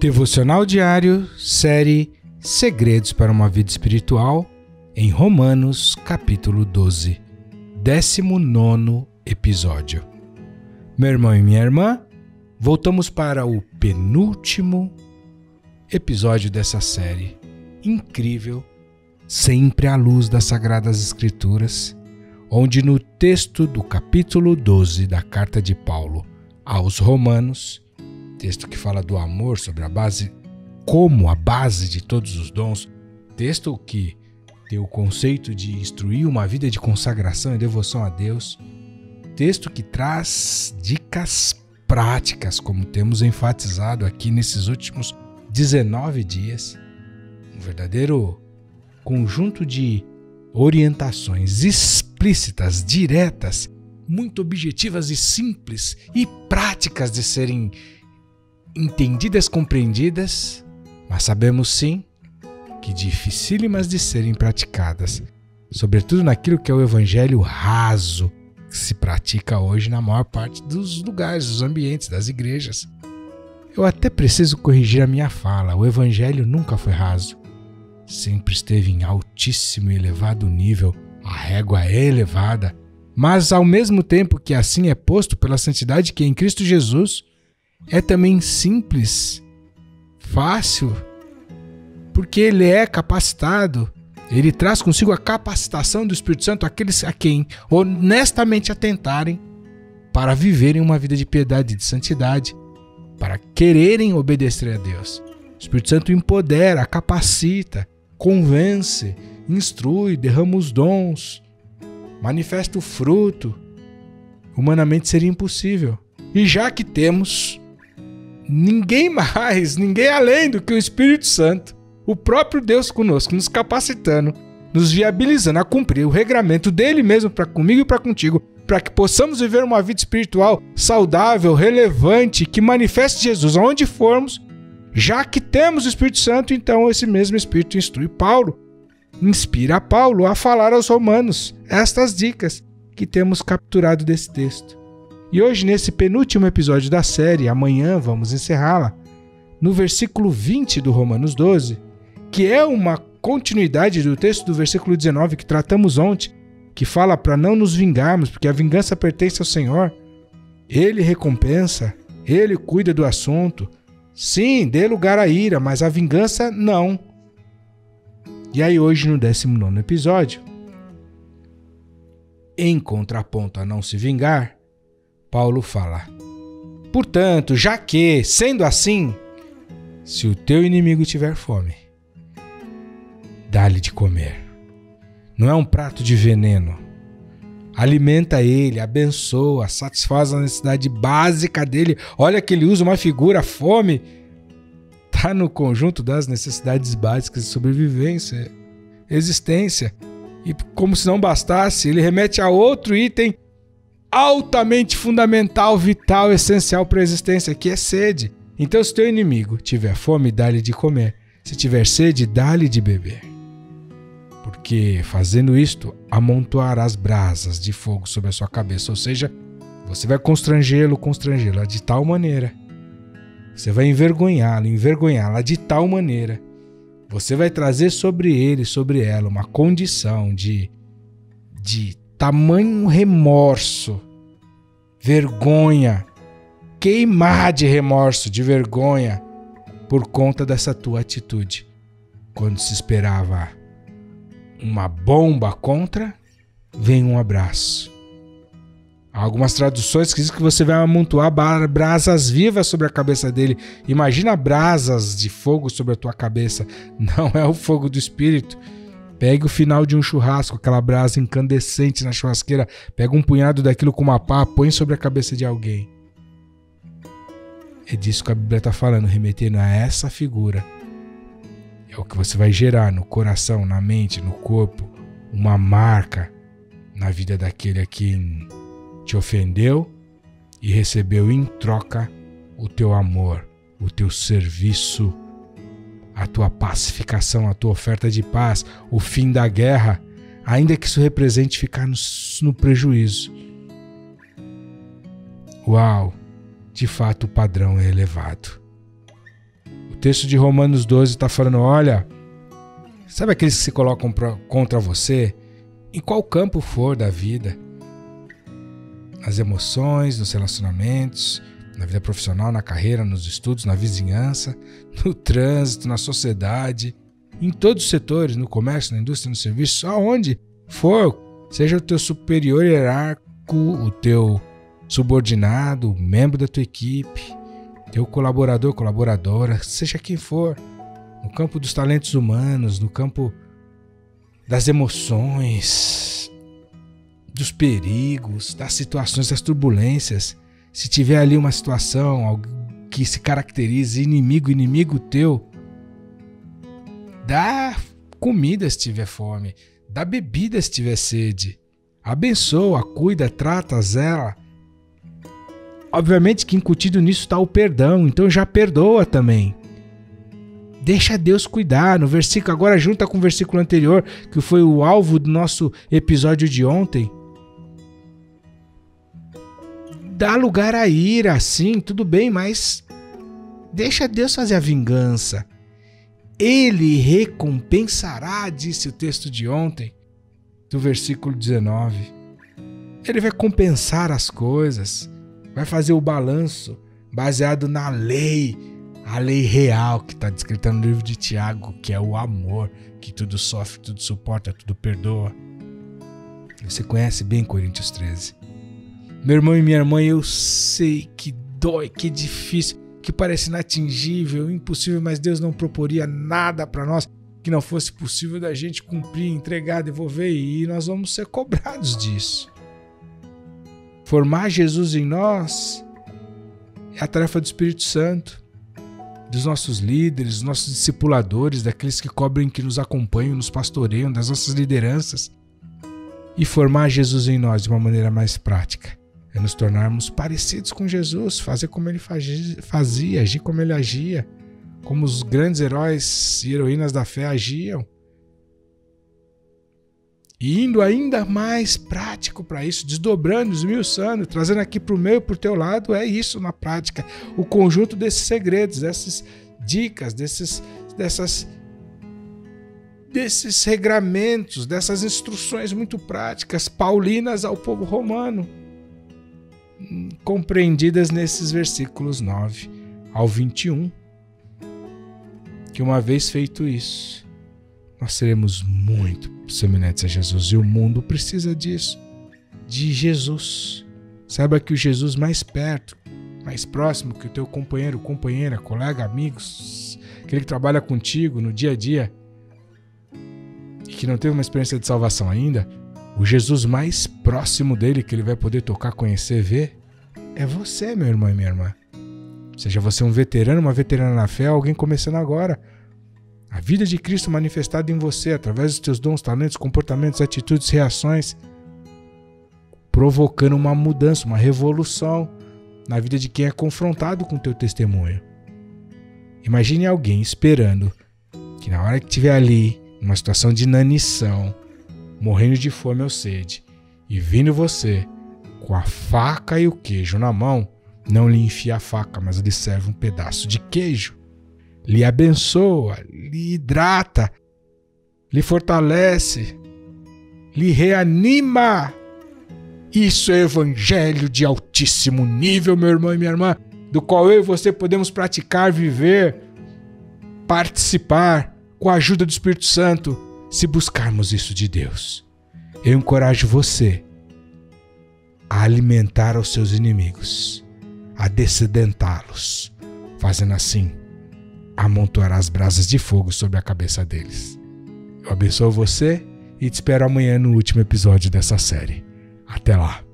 Devocional diário, série Segredos para uma Vida Espiritual, em Romanos, capítulo 12, 19º episódio. Meu irmão e minha irmã, voltamos para o penúltimo episódio dessa série incrível, sempre à luz das Sagradas Escrituras, onde no texto do capítulo 12 da carta de Paulo aos Romanos, texto que fala do amor sobre a base, como a base de todos os dons, texto que tem o conceito de instruir uma vida de consagração e devoção a Deus, texto que traz dicas práticas, como temos enfatizado aqui nesses últimos 19 dias, um verdadeiro conjunto de orientações explícitas, diretas, muito objetivas e simples e práticas de serem entendidas, compreendidas, mas sabemos sim que dificílimas de serem praticadas, sobretudo naquilo que é o evangelho raso, que se pratica hoje na maior parte dos lugares, dos ambientes, das igrejas. Eu até preciso corrigir a minha fala, o evangelho nunca foi raso, sempre esteve em altíssimo e elevado nível, a régua é elevada, mas ao mesmo tempo que assim é posto pela santidade que é em Cristo Jesus, é também simples, fácil, porque ele é capacitado, ele traz consigo a capacitação do Espírito Santo àqueles a quem honestamente atentarem para viverem uma vida de piedade e de santidade, para quererem obedecer a Deus. O Espírito Santo empodera, capacita, convence, instrui, derrama os dons, manifesta o fruto. Humanamente seria impossível. E já que temos ninguém mais, ninguém além do que o Espírito Santo, o próprio Deus conosco, nos capacitando, nos viabilizando a cumprir o regramento dele mesmo para comigo e para contigo, para que possamos viver uma vida espiritual saudável, relevante, que manifeste Jesus aonde formos, já que temos o Espírito Santo, então esse mesmo Espírito instrui Paulo, inspira Paulo a falar aos romanos estas dicas que temos capturado desse texto. E hoje, nesse penúltimo episódio da série, amanhã vamos encerrá-la, no versículo 20 do Romanos 12, que é uma continuidade do texto do versículo 19 que tratamos ontem, que fala para não nos vingarmos, porque a vingança pertence ao Senhor. Ele recompensa, ele cuida do assunto. Sim, dê lugar à ira, mas a vingança não. E aí hoje, no 19º episódio, em contraponto a não se vingar, Paulo fala: portanto, já que, sendo assim, se o teu inimigo tiver fome, dá-lhe de comer. Não é um prato de veneno. Alimenta ele, abençoa, satisfaz a necessidade básica dele. Olha que ele usa uma figura, fome. Está no conjunto das necessidades básicas de sobrevivência, existência. E como se não bastasse, ele remete a outro item altamente fundamental, vital, essencial para a existência, que é sede. Então, se teu inimigo tiver fome, dá-lhe de comer. Se tiver sede, dá-lhe de beber. Porque, fazendo isto, amontoarás brasas de fogo sobre a sua cabeça. Ou seja, você vai constrangê-lo, constrangê-la de tal maneira. Você vai envergonhá-lo, envergonhá-la de tal maneira. Você vai trazer sobre ele, sobre ela, uma condição de tamanho remorso, vergonha, queimar de remorso, de vergonha, por conta dessa tua atitude. Quando se esperava uma bomba contra, vem um abraço. Há algumas traduções que dizem que você vai amontoar brasas vivas sobre a cabeça dele. Imagina brasas de fogo sobre a tua cabeça. Não é o fogo do Espírito. Pegue o final de um churrasco, aquela brasa incandescente na churrasqueira, pega um punhado daquilo com uma pá, põe sobre a cabeça de alguém. É disso que a Bíblia está falando, remetendo a essa figura. É o que você vai gerar no coração, na mente, no corpo, uma marca na vida daquele a quem te ofendeu e recebeu em troca o teu amor, o teu serviço, a tua pacificação, a tua oferta de paz, o fim da guerra, ainda que isso represente ficar no prejuízo. Uau! De fato, o padrão é elevado. texto de Romanos 12 está falando, olha, sabe aqueles que se colocam contra você? Em qual campo for da vida, nas emoções, nos relacionamentos, na vida profissional, na carreira, nos estudos, na vizinhança, no trânsito, na sociedade, em todos os setores, no comércio, na indústria, no serviço, aonde for, seja o teu superior hierárquico, o teu subordinado, membro da tua equipe, teu colaborador, colaboradora, seja quem for, no campo dos talentos humanos, no campo das emoções, dos perigos, das situações, das turbulências. Se tiver ali uma situação algo que se caracterize inimigo teu, dá comida se tiver fome, dá bebida se tiver sede, abençoa, cuida, trata, zela. Obviamente que incutido nisso está o perdão, então já perdoa também. Deixa Deus cuidar. No versículo, agora junta com o versículo anterior, que foi o alvo do nosso episódio de ontem. Dá lugar à ira, sim, tudo bem, mas deixa Deus fazer a vingança. Ele recompensará, disse o texto de ontem, do versículo 19. Ele vai compensar as coisas, vai fazer o balanço baseado na lei. A lei real que está descrita no livro de Tiago, que é o amor, que tudo sofre, tudo suporta, tudo perdoa. Você conhece bem Coríntios 13. Meu irmão e minha irmã, eu sei que dói, que é difícil, que parece inatingível, impossível, mas Deus não proporia nada para nós que não fosse possível da gente cumprir, entregar, devolver, e nós vamos ser cobrados disso. Formar Jesus em nós é a tarefa do Espírito Santo, dos nossos líderes, dos nossos discipuladores, daqueles que cobrem, que nos acompanham, nos pastoreiam, das nossas lideranças. E formar Jesus em nós de uma maneira mais prática é nos tornarmos parecidos com Jesus, fazer como ele fazia, agir como ele agia, como os grandes heróis e heroínas da fé agiam. E indo ainda mais prático para isso, desdobrando, esmiuçando, trazendo aqui para o meu e para o teu lado, é isso na prática. O conjunto desses segredos, dessas dicas, desses regramentos, dessas instruções muito práticas, paulinas ao povo romano, compreendidas nesses versículos 9 ao 21, que uma vez feito isso, nós seremos muito semelhantes a Jesus, e o mundo precisa disso, de Jesus. Saiba que o Jesus mais perto, mais próximo que o teu companheiro, companheira, colega, amigos, aquele que trabalha contigo no dia a dia e que não teve uma experiência de salvação ainda, o Jesus mais próximo dele, que ele vai poder tocar, conhecer, ver, é você, meu irmão e minha irmã. Seja você um veterano, uma veterana na fé, alguém começando agora. A vida de Cristo manifestada em você, através dos teus dons, talentos, comportamentos, atitudes, reações, provocando uma mudança, uma revolução na vida de quem é confrontado com o teu testemunho. Imagine alguém esperando que na hora que estiver ali, numa situação de inanição, morrendo de fome ou sede, e vindo você com a faca e o queijo na mão, não lhe enfia a faca, mas lhe serve um pedaço de queijo. Lhe abençoa, lhe hidrata, lhe fortalece, lhe reanima. Isso é evangelho de altíssimo nível, meu irmão e minha irmã, do qual eu e você podemos praticar, viver, participar com a ajuda do Espírito Santo, se buscarmos isso de Deus. Eu encorajo você a alimentar os seus inimigos, a descedentá-los, fazendo assim, amontoará as brasas de fogo sobre a cabeça deles. Eu abençoo você e te espero amanhã no último episódio dessa série. Até lá!